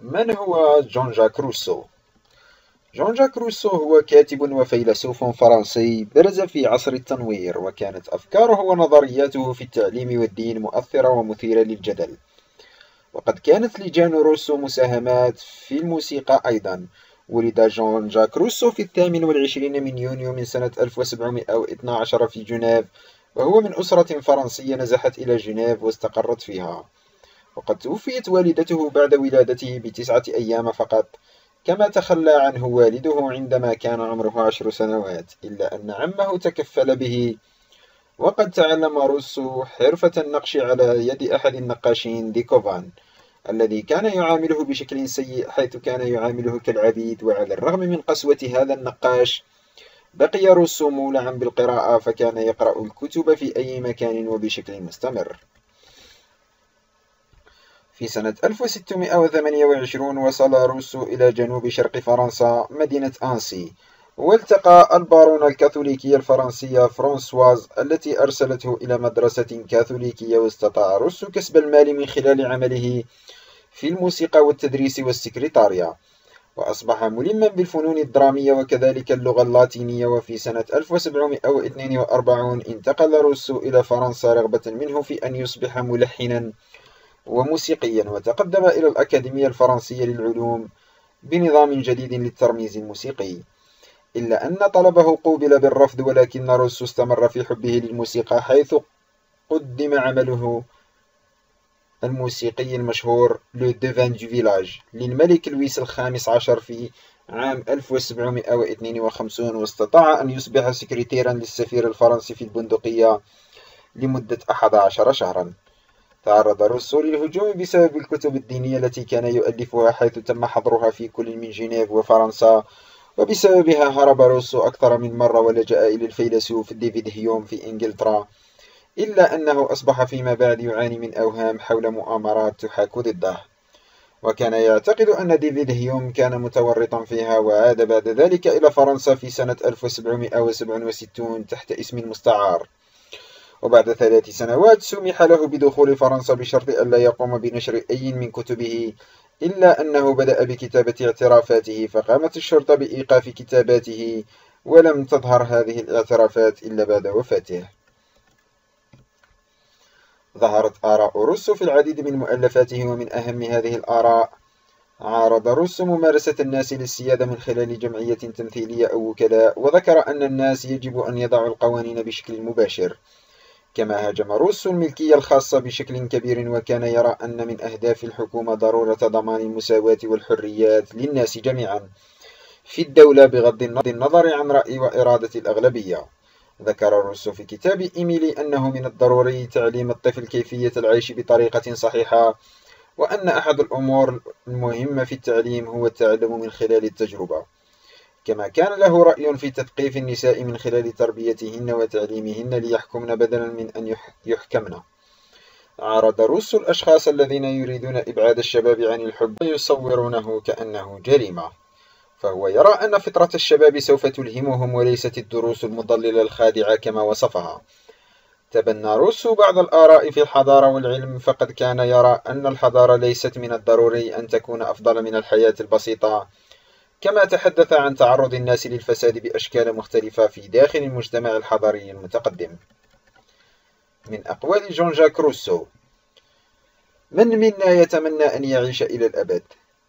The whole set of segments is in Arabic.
من هو جون جاك روسو؟ جون جاك روسو هو كاتب وفيلسوف فرنسي برز في عصر التنوير، وكانت أفكاره ونظرياته في التعليم والدين مؤثرة ومثيرة للجدل. وقد كانت لجان روسو مساهمات في الموسيقى أيضا. ولد جون جاك روسو في 28 من يونيو من سنة 1712 في جنيف، وهو من أسرة فرنسية نزحت إلى جنيف واستقرت فيها. وقد توفيت والدته بعد ولادته ب9 أيام فقط، كما تخلى عنه والده عندما كان عمره 10 سنوات، إلا أن عمه تكفل به. وقد تعلم روسو حرفة النقش على يد أحد النقاشين ديكوفان، الذي كان يعامله بشكل سيء، حيث كان يعامله كالعبيد. وعلى الرغم من قسوة هذا النقاش، بقي روسو مولعا بالقراءة، فكان يقرأ الكتب في أي مكان وبشكل مستمر. في سنة 1628 وصل روسو إلى جنوب شرق فرنسا، مدينة أنسي، والتقى البارونة الكاثوليكية الفرنسية فرانسواز، التي أرسلته إلى مدرسة كاثوليكية. واستطاع روسو كسب المال من خلال عمله في الموسيقى والتدريس والسكرتارية، وأصبح ملما بالفنون الدرامية وكذلك اللغة اللاتينية. وفي سنة 1742 انتقل روسو إلى فرنسا رغبة منه في أن يصبح ملحنا وموسيقيا، وتقدم إلى الأكاديمية الفرنسية للعلوم بنظام جديد للترميز الموسيقي، إلا أن طلبه قوبل بالرفض. ولكن روسو استمر في حبه للموسيقى، حيث قدم عمله الموسيقي المشهور لو ديفان دو فيلاج للملك لويس الخامس عشر في عام 1752، واستطاع أن يصبح سكرتيرا للسفير الفرنسي في البندقية لمدة 11 شهرا. تعرض روسو للهجوم بسبب الكتب الدينية التي كان يؤلفها، حيث تم حظرها في كل من جنيف وفرنسا، وبسببها هرب روسو أكثر من مرة ولجأ إلى الفيلسوف ديفيد هيوم في إنجلترا، إلا أنه أصبح فيما بعد يعاني من أوهام حول مؤامرات تحاك ضده، وكان يعتقد أن ديفيد هيوم كان متورطا فيها. وعاد بعد ذلك إلى فرنسا في سنة 1767 تحت اسم مستعار، وبعد 3 سنوات سمح له بدخول فرنسا بشرط ألا يقوم بنشر أي من كتبه، إلا أنه بدأ بكتابة اعترافاته، فقامت الشرطة بإيقاف كتاباته، ولم تظهر هذه الاعترافات إلا بعد وفاته. ظهرت آراء روسو في العديد من مؤلفاته، ومن أهم هذه الآراء: عارض روسو ممارسة الناس للسيادة من خلال جمعية تمثيلية أو وكلاء، وذكر أن الناس يجب أن يضعوا القوانين بشكل مباشر. كما هاجم روسو الملكية الخاصة بشكل كبير، وكان يرى أن من أهداف الحكومة ضرورة ضمان المساواة والحريات للناس جميعا في الدولة، بغض النظر عن رأي وإرادة الأغلبية. ذكر روسو في كتاب إميل أنه من الضروري تعليم الطفل كيفية العيش بطريقة صحيحة، وأن أحد الأمور المهمة في التعليم هو التعلم من خلال التجربة. كما كان له رأي في تثقيف النساء من خلال تربيتهن وتعليمهن ليحكمن بدلا من أن يحكمن. عارض روسو الأشخاص الذين يريدون إبعاد الشباب عن الحب ويصورونه كأنه جريمة، فهو يرى أن فطرة الشباب سوف تلهمهم وليست الدروس المضللة الخادعة كما وصفها. تبنى روسو بعض الآراء في الحضارة والعلم، فقد كان يرى أن الحضارة ليست من الضروري أن تكون أفضل من الحياة البسيطة، كما تحدث عن تعرض الناس للفساد بأشكال مختلفة في داخل المجتمع الحضاري المتقدم. من أقوال جون جاك روسو: من منا يتمنى أن يعيش إلى الأبد؟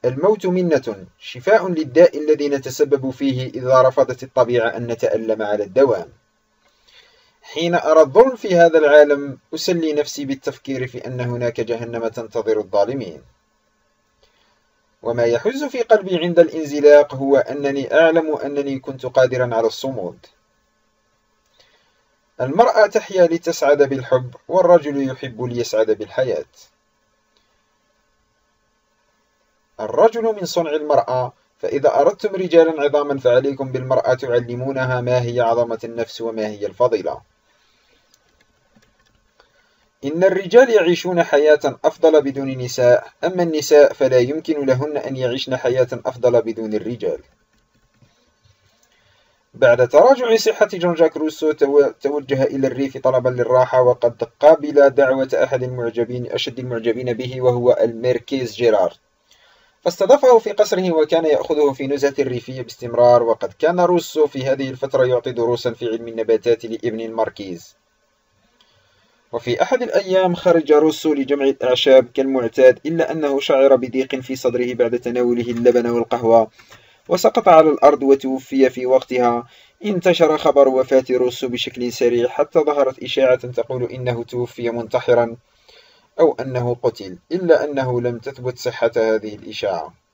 الموت منة، شفاء للداء الذي نتسبب فيه إذا رفضت الطبيعة أن نتألم على الدوام. حين أرى الظلم في هذا العالم، أسلي نفسي بالتفكير في أن هناك جهنم تنتظر الظالمين. وما يحز في قلبي عند الانزلاق هو أنني أعلم أنني كنت قادرا على الصمود. المرأة تحيا لتسعد بالحب، والرجل يحب ليسعد بالحياة. الرجل من صنع المرأة، فإذا أردتم رجالا عظاما فعليكم بالمرأة، تعلمونها ما هي عظمة النفس وما هي الفضيلة. إن الرجال يعيشون حياة أفضل بدون نساء، أما النساء فلا يمكن لهن أن يعيشن حياة أفضل بدون الرجال. بعد تراجع صحة جون جاك روسو، توجه إلى الريف طلبا للراحة، وقد قابل دعوة أحد أشد المعجبين به، وهو المركيز جيرارد، استضافه في قصره وكان يأخذه في نزهة الريفية باستمرار. وقد كان روسو في هذه الفترة يعطي دروسا في علم النباتات لابن المركيز. وفي أحد الأيام خرج روسو لجمع الأعشاب كالمعتاد، إلا أنه شعر بضيق في صدره بعد تناوله اللبن والقهوة وسقط على الأرض وتوفي في وقتها. انتشر خبر وفاة روسو بشكل سريع حتى ظهرت إشاعة تقول إنه توفي منتحرا أو أنه قتل، إلا أنه لم تثبت صحة هذه الإشاعة.